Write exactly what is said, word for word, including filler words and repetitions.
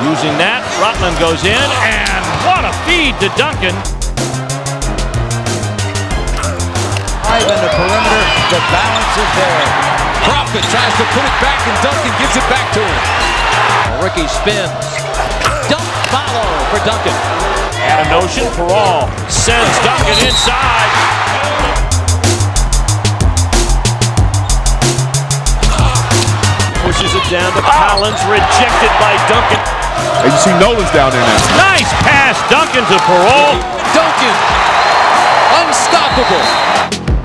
Using that, Rotman goes in, and what a feed to Duncan. High in the perimeter, the balance is there. Crockett tries to put it back, and Duncan gives it back to him. Ricky spins. Dunk follow for Duncan. And a notion for all. Sends Duncan inside. Pushes it down to Collins, rejected by Duncan. And you see Nolan's down there now. Nice pass, Duncan to Parole. Duncan, unstoppable.